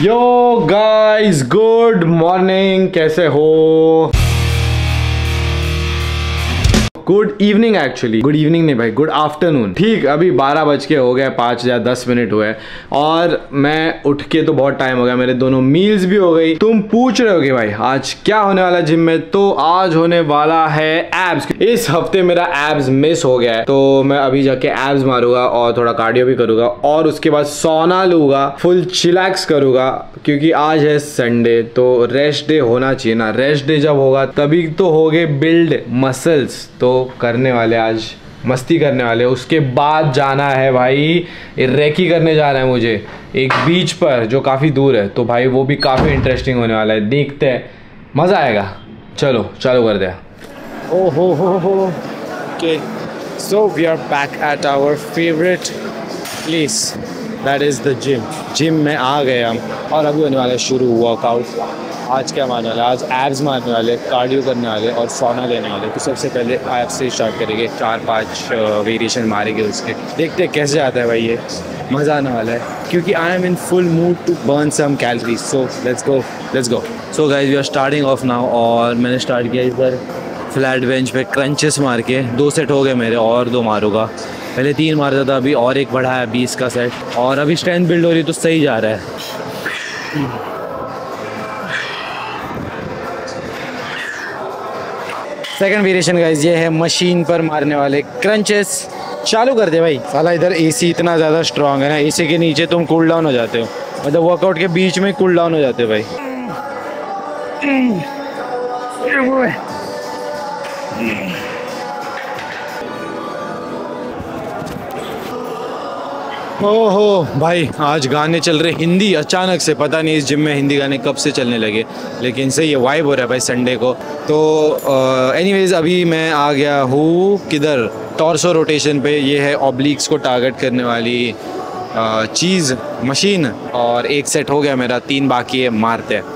Yo guys good morning, कैसे हो? Good evening, actually good evening नहीं भाई, गुड आफ्टरनून। ठीक, अभी 12 बज के हो गया, 5 या 10 मिनट हुए और मैं उठ के तो बहुत टाइम हो गया, मेरे दोनों मील्स भी हो गई। तुम पूछ रहे हो कि भाई आज क्या होने वाला जिम में, तो आज होने वाला है एब्स। इस हफ्ते मेरा एब्स मिस हो गया है, तो मैं अभी जाके एब्स मारूंगा और थोड़ा कार्डियो भी करूंगा और उसके बाद सोना लूंगा, फुल चिलैक्स करूंगा क्योंकि आज है संडे, तो रेस्ट डे होना चाहिए ना। रेस्ट डे जब होगा तभी तो हो गए बिल्ड मसल्स, तो करने वाले आज मस्ती करने वाले। उसके बाद जाना है भाई रेकी करने जाना है मुझे एक बीच पर जो काफ़ी दूर है, तो भाई वो भी काफ़ी इंटरेस्टिंग होने वाला है, देखते हैं, मज़ा आएगा। चलो चालू कर दे। ओ हो okay, so we are back at our favourite place that is the gym. Gym में आ गए हम और अभी होने वाला शुरू वर्कआउट। आज क्या मारने वाले, आज एब्स मारने वाले, कार्डियो करने वाले और सोना लेने वाले। तो सबसे पहले एब्स से स्टार्ट करेंगे, 4-5 वेरिएशन मारेंगे उसके, देखते हैं कैसे आता है भाई, ये मज़ा आने वाला है क्योंकि I am in full mood to burn some calories. So let's go. So guys we are starting off now और मैंने स्टार्ट किया इस बार फ्लैट बेंच पे क्रंचेस मार के। 2 सेट हो गए मेरे और 2 मारूंगा, पहले 3 मारता था, अभी और एक बढ़ा है 20 का सेट और अभी स्ट्रेंथ बिल्ड हो रही है तो सही जा रहा है। सेकंड वेरिएशन गाइज ये है मशीन पर मारने वाले क्रंचेस। चालू कर दे भाई। साला इधर एसी इतना ज़्यादा स्ट्रांग है ना, एसी के नीचे तुम कूल डाउन हो जाते हो, मतलब वर्कआउट के बीच में कूल डाउन हो जाते हो भाई। ओहो भाई आज गाने चल रहे हिंदी, अचानक से पता नहीं इस जिम में हिंदी गाने कब से चलने लगे, लेकिन से ये वाइब हो रहा है भाई संडे को। तो एनीवेज अभी मैं आ गया हूँ किधर, टॉर्सो रोटेशन पे। ये है ऑब्लिक्स को टारगेट करने वाली चीज़ मशीन और 1 सेट हो गया मेरा, 3 बाकी है, मारते हैं।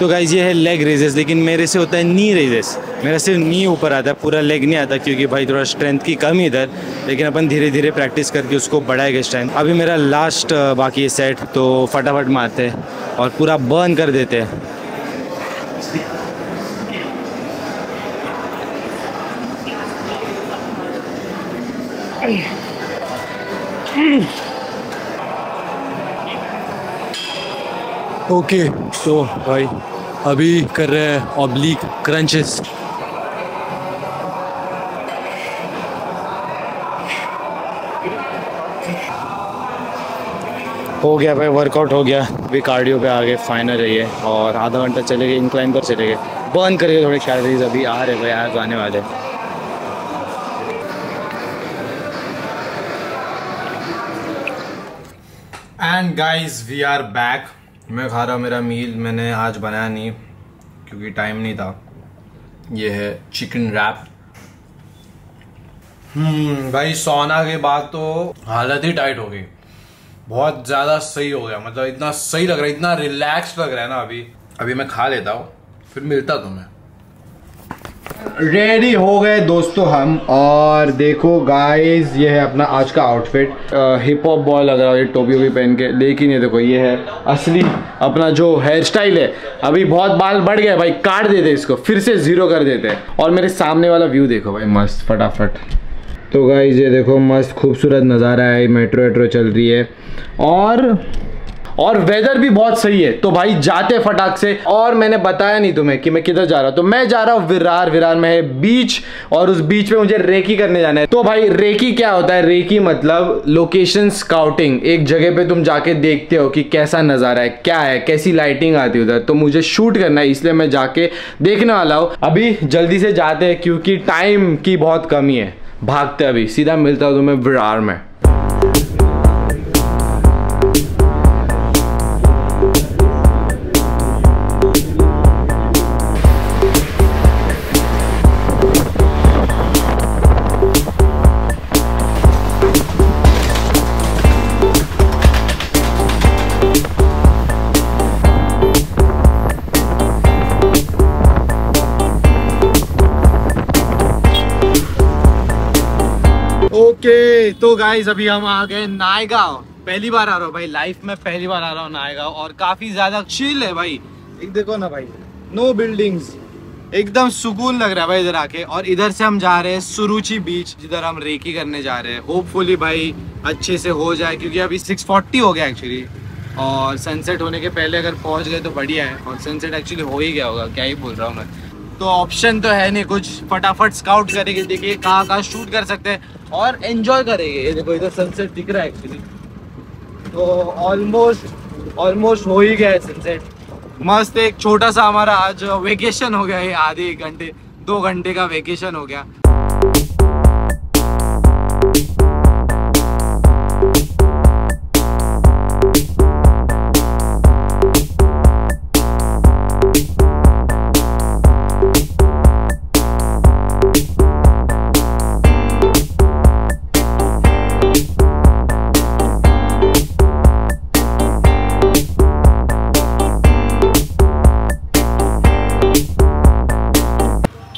तो गाइज ये है लेग रेजेस, लेकिन मेरे से होता है नी रेजेस, मेरा सिर्फ नी ऊपर आता है, पूरा लेग नहीं आता क्योंकि भाई थोड़ा स्ट्रेंथ की कमी इधर, लेकिन अपन धीरे धीरे प्रैक्टिस करके उसको बढ़ाएगा स्ट्रेंथ। अभी मेरा लास्ट बाकी है सेट, तो फटाफट मारते हैं और पूरा बर्न कर देते हैं। ओके तो भाई अभी कर रहे हैं ऑब्लिक क्रंचेस। हो गया भाई वर्कआउट, हो गया अभी कार्डियो पे आ गए फाइनल है ये, और आधा घंटा चले गए इंक्लाइन पर, चले गए बर्न करिए थोड़े कैलोरीज। अभी आ रहे भाई, आज आने वाले। And guys we are back. मैं खा रहा हूँ मेरा मील, मैंने आज बनाया नहीं क्योंकि टाइम नहीं था। ये है चिकन रैप। भाई सोना के बाद तो हालत ही टाइट हो गई, बहुत ज़्यादा सही हो गया, मतलब इतना सही लग रहा है, इतना रिलैक्स लग रहा है ना। अभी मैं खा लेता हूँ, फिर मिलता तुम्हें। रेडी हो गए दोस्तों हम, और देखो गाइज ये है अपना आज का आउटफिट। हिप हॉप बॉय लग रहा है ये टोपी भी पहन के, लेकिन ये देखो ये है असली अपना जो हेयर स्टाइल है। अभी बहुत बाल बढ़ गया भाई, काट देते इसको, फिर से 0 कर देते हैं। और मेरे सामने वाला व्यू देखो भाई, मस्त फटाफट। तो गाइस ये देखो मस्त खूबसूरत नज़ारा है, मेट्रो चल रही है और वेदर भी बहुत सही है। तो भाई जाते फटाक से, और मैंने बताया नहीं तुम्हें कि मैं किधर जा रहा हूँ। तो मैं जा रहा हूँ विरार। विरार में है बीच और उस बीच पे मुझे रेकी करने जाना है। तो भाई रेकी क्या होता है? रेकी मतलब लोकेशन स्काउटिंग। एक जगह पे तुम जाके देखते हो कि कैसा नज़ारा है, क्या है, कैसी लाइटिंग आती है उधर। तो मुझे शूट करना है, इसलिए मैं जाके देखने वाला हूँ। अभी जल्दी से जाते हैं क्योंकि टाइम की बहुत कमी है, भागते अभी। सीधा मिलता हूँ तुम्हें विरार में। ओके तो गाइस अभी हम आ गए नायगांव। पहली बार आ रहा हूँ भाई, लाइफ में पहली बार आ रहा हूँ नायगांव और काफी ज्यादा चिल है भाई। एक देखो ना भाई, नो बिल्डिंग्स, एकदम सुकून लग रहा है भाई इधर आके। और इधर से हम जा रहे हैं सुरुचि बीच, जिधर हम रेकी करने जा रहे हैं। होपफुली भाई अच्छे से हो जाए, क्योंकि अभी 6:40 हो गया एक्चुअली, और सनसेट होने के पहले अगर पहुंच गए तो बढ़िया है। और सनसेट एक्चुअली हो ही गया होगा, क्या ही बोल रहा हूँ मैं। तो ऑप्शन तो है नहीं कुछ, फटाफट स्काउट करेंगे, देखिए कहाँ कहाँ शूट कर सकते हैं और एंजॉय करेंगे। ये देखो इधर सनसेट दिख रहा है एक्चुअली, तो ऑलमोस्ट हो ही गया है सनसेट। मस्त एक छोटा सा हमारा आज वेकेशन हो गया है, आधे घंटे 2 घंटे का वेकेशन हो गया।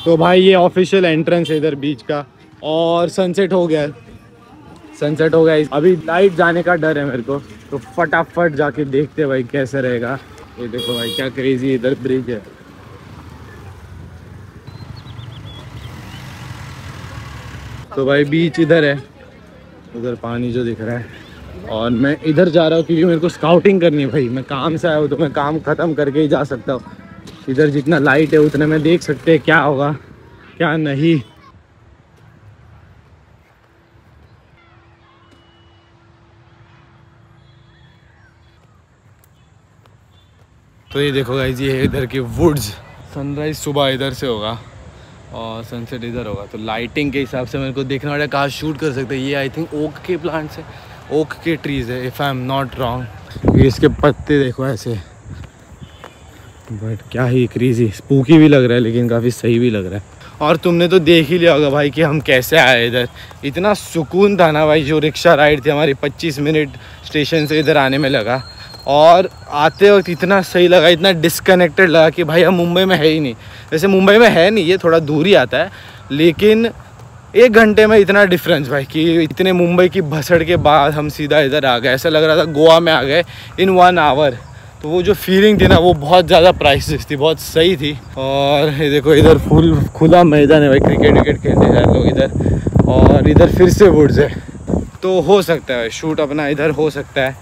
तो भाई ये ऑफिशियल एंट्रेंस है इधर बीच का, और सनसेट हो गया है, सनसेट हो गया। अभी लाइट जाने का डर है मेरे को, तो फटाफट जाके देखते हैं भाई कैसे रहेगा। ये देखो भाई क्या क्रेजी इधर ब्रिज है। तो भाई बीच इधर है, उधर पानी जो दिख रहा है, और मैं इधर जा रहा हूँ क्योंकि मेरे को स्काउटिंग करनी है भाई। मैं काम से आया हूँ तो मैं काम ख़त्म करके ही जा सकता हूँ। इधर जितना लाइट है उतने में देख सकते हैं क्या होगा क्या नहीं। तो ये देखो गाइस, ये है इधर के वुड्स। सनराइज सुबह इधर से होगा और सनसेट इधर होगा। तो लाइटिंग के हिसाब से मेरे को देखना पड़ेगा कहाँ शूट कर सकते हैं। ये आई थिंक ओक के प्लांट्स है, ओक के ट्रीज है, if I am not wrong. इसके पत्ते देखो ऐसे, बट क्या ही क्रेजी, स्पूकी भी लग रहा है लेकिन काफ़ी सही भी लग रहा है। और तुमने तो देख ही लिया होगा भाई कि हम कैसे आए इधर। इतना सुकून था ना भाई, जो रिक्शा राइड थी हमारी 25 मिनट स्टेशन से इधर आने में लगा, और आते वक्त इतना सही लगा, इतना डिस्कनेक्टेड लगा कि भाई हम मुंबई में है ही नहीं। वैसे मुंबई में है नहीं, ये थोड़ा दूर ही आता है, लेकिन 1 घंटे में इतना डिफरेंस भाई कि इतने मुंबई की भसड़ के बाद हम सीधा इधर आ गए। ऐसा लग रहा था गोवा में आ गए इन 1 आवर। तो वो जो फीलिंग थी ना वो बहुत ज़्यादा प्राइसलेस थी, बहुत सही थी। और ये देखो इधर फुल खुला मैदान है भाई, क्रिकेट विकेट खेलते हैं लोग इधर। और इधर फिर से वुड्स है, तो हो सकता है शूट अपना इधर हो सकता है।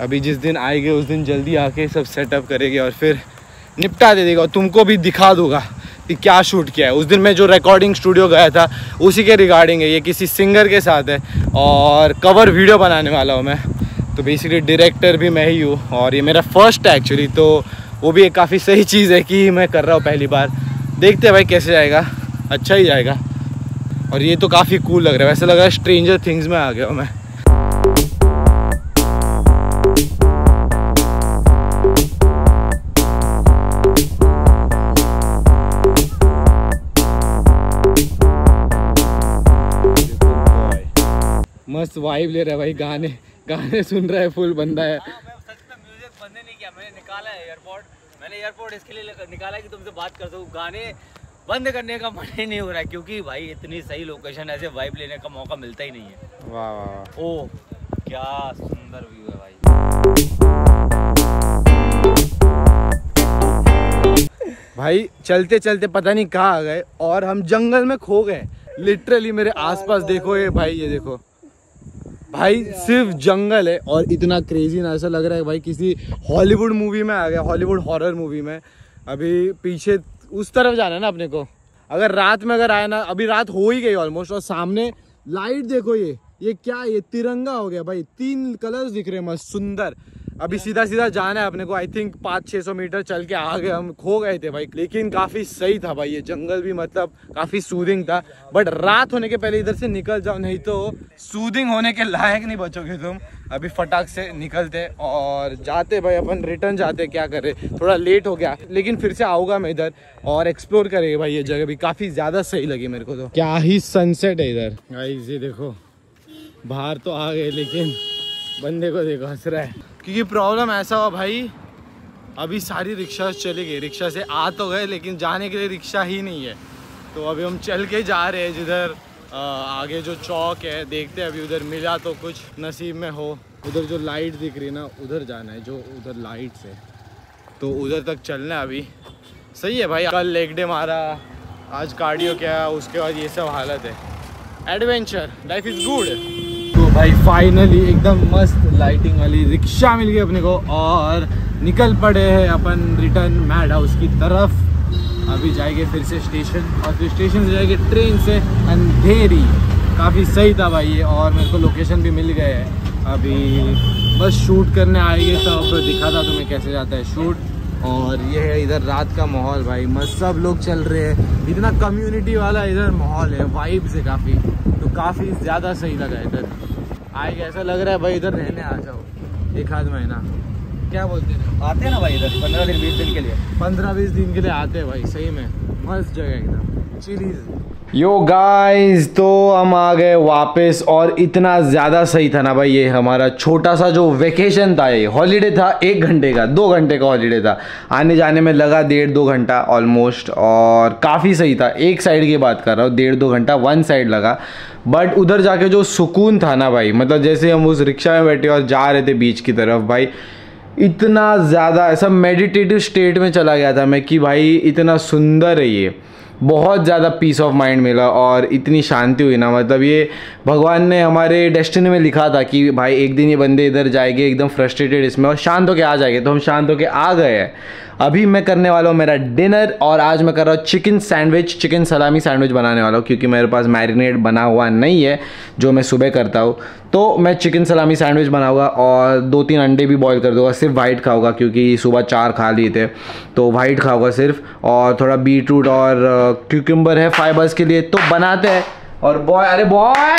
अभी जिस दिन आएंगे उस दिन जल्दी आके सब सेटअप करेंगे और फिर निपटा दे देगा। और तुमको भी दिखा दूंगा कि क्या शूट किया है। उस दिन मैं जो रिकॉर्डिंग स्टूडियो गया था उसी के रिगार्डिंग है, ये किसी सिंगर के साथ है और कवर वीडियो बनाने वाला हूँ मैं। तो बेसिकली डायरेक्टर भी मैं ही हूँ और ये मेरा फर्स्ट है एक्चुअली, तो वो भी एक काफ़ी सही चीज़ है कि मैं कर रहा हूँ पहली बार। देखते हैं भाई कैसे जाएगा, अच्छा ही जाएगा। और ये तो काफ़ी कूल लग रहा है, वैसे लग रहा है स्ट्रेंजर थिंग्स में आ गया हूँ मैं। मस्त वाइब ले रहा है भाई, गाने गाने सुन रहा है फुल बंदा है। मैंने एयरपोर्ट इसके लिए निकाला है कि तुमसे बात कर सकूँ। गाने बंद करने का मन ही नहीं हो रहा है, क्योंकि भाई इतनी सही लोकेशन, ऐसे वाइब लेने का मौका मिलता ही नहीं है। वाह वाह, ओ क्या सुंदर व्यू है भाई। भाई चलते चलते पता नहीं कहाँ आ गए और हम जंगल में खो गए लिटरली। मेरे आसपास देखो ये भाई, ये देखो भाई सिर्फ जंगल है और इतना क्रेजी ना, ऐसा लग रहा है भाई किसी हॉलीवुड मूवी में आ गया, हॉलीवुड हॉरर मूवी में। अभी पीछे उस तरफ जाना है ना अपने को। अगर रात में अगर आए ना, अभी रात हो ही गई ऑलमोस्ट। और सामने लाइट देखो, ये क्या, ये तिरंगा हो गया भाई, 3 कलर्स दिख रहे हैं मस्त सुंदर। अभी सीधा सीधा जाना है अपने को। आई थिंक 500-600 मीटर चल के आ गए, हम खो गए थे भाई, लेकिन काफ़ी सही था भाई। ये जंगल भी मतलब काफ़ी सूदिंग था, बट रात होने के पहले इधर से निकल जाओ, नहीं तो सूदिंग होने के लायक नहीं बचोगे तुम। अभी फटाक से निकलते और जाते भाई, अपन रिटर्न जाते। क्या करें, थोड़ा लेट हो गया, लेकिन फिर से आऊँगा मैं इधर और एक्सप्लोर करेंगे भाई। ये जगह भी काफ़ी ज़्यादा सही लगी मेरे को, तो क्या ही सनसेट है इधर गाइस। ये देखो बाहर तो आ गए, लेकिन बंदे को देखो हंस रहा है, क्योंकि प्रॉब्लम ऐसा हुआ भाई, अभी सारी रिक्शा चले गई। रिक्शा से आ तो गए लेकिन जाने के लिए रिक्शा ही नहीं है, तो अभी हम चल के जा रहे हैं जिधर आगे जो चौक है देखते हैं, अभी उधर मिला तो कुछ नसीब में हो। उधर जो लाइट दिख रही है ना, उधर जाना है, जो उधर लाइट्स है तो उधर तक चलना है अभी। सही है भाई, कल लेग डे मारा, आज कार्डियो किया, उसके बाद ये सब हालत है। Adventure life is good. तो भाई फाइनली एकदम मस्त लाइटिंग वाली रिक्शा मिल गई अपने को और निकल पड़े हैं अपन रिटर्न मैड हाउस की तरफ। अभी जाएंगे फिर से स्टेशन और फिर स्टेशन से जाएंगे ट्रेन से अंधेरी। काफ़ी सही था भाई ये, और मेरे को लोकेशन भी मिल गए है। अभी बस शूट करने आएंगे, तब दिखा था तुम्हें कैसे जाता है शूट। और ये है इधर रात का माहौल भाई, मस्त सब लोग चल रहे हैं, इतना कम्युनिटी वाला इधर माहौल है, वाइब्स है काफ़ी, तो काफ़ी ज़्यादा सही लगा इधर आएगा। ऐसा लग रहा है भाई इधर रहने आ जाओ एक आध महीना, क्या बोलते हैं, आते हैं ना भाई इधर 15-20 दिन के लिए, 15-20 दिन के लिए आते हैं भाई। सही में मस्त जगह एकदम चिलीज। यो गाइस, तो हम आ गए वापस और इतना ज़्यादा सही था ना भाई ये हमारा छोटा सा जो वेकेशन था, ये हॉलीडे था 1 घंटे का, 2 घंटे का हॉलीडे था। आने जाने में लगा 1.5-2 घंटा ऑलमोस्ट, और काफ़ी सही था। एक साइड की बात कर रहा हूँ, 1.5-2 घंटा वन साइड लगा, बट उधर जाके जो सुकून था ना भाई, मतलब जैसे हम उस रिक्शा में बैठे और जा रहे थे बीच की तरफ भाई, इतना ज़्यादा ऐसा मेडिटेटिव स्टेट में चला गया था मैं कि भाई इतना सुंदर है ये, बहुत ज़्यादा पीस ऑफ माइंड मिला और इतनी शांति हुई ना, मतलब ये भगवान ने हमारे डेस्टिनी में लिखा था कि भाई एक दिन ये बंदे इधर जाएंगे एकदम फ्रस्ट्रेटेड इसमें और शांत होके आ जाएंगे, तो हम शांत होके आ गए हैं। अभी मैं करने वाला हूँ मेरा डिनर, और आज मैं कर रहा हूँ chicken sandwich, chicken salami sandwich बनाने वाला हूँ क्योंकि मेरे पास मैरिनेट बना हुआ नहीं है जो मैं सुबह करता हूँ, तो मैं चिकन सलामी सैंडविच बनाऊँगा और 2-3 अंडे भी बॉईल कर दूँगा, सिर्फ वाइट खाऊँगा क्योंकि सुबह 4 खा लिए थे, तो वाइट खाऊँगा सिर्फ, और थोड़ा बीटरूट और क्यूकम्बर है फाइबर्स के लिए, तो बनाते हैं। और बॉय, अरे बॉय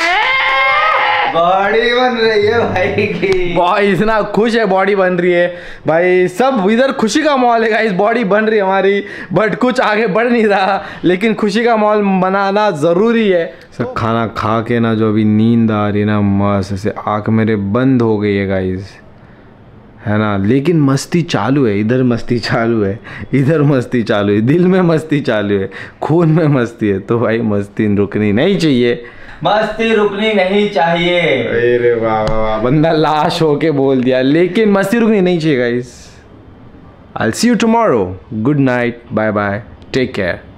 बॉडी बन रही है भाई की, भाई इतना खुश है, बॉडी बन रही है भाई, सब इधर खुशी का माहौल है गाइस, बॉडी बन रही है हमारी, बट कुछ आगे बढ़ नहीं रहा, लेकिन खुशी का माहौल बनाना ज़रूरी है। सर खाना खा के ना जो अभी नींद आ रही है ना, मस्त ऐसे आँख मेरे बंद हो गई है गाइस, है ना, लेकिन मस्ती चालू है, इधर मस्ती चालू है, इधर मस्ती चालू है, दिल में मस्ती चालू है, खून में मस्ती है, तो भाई मस्ती रुकनी नहीं चाहिए, मस्ती रुकनी नहीं चाहिए। अरे वाह वाह, बंदा लाश होके बोल दिया, लेकिन मस्ती रुकनी नहीं चाहिए guys. I will see you tomorrow, good night, bye bye, take care.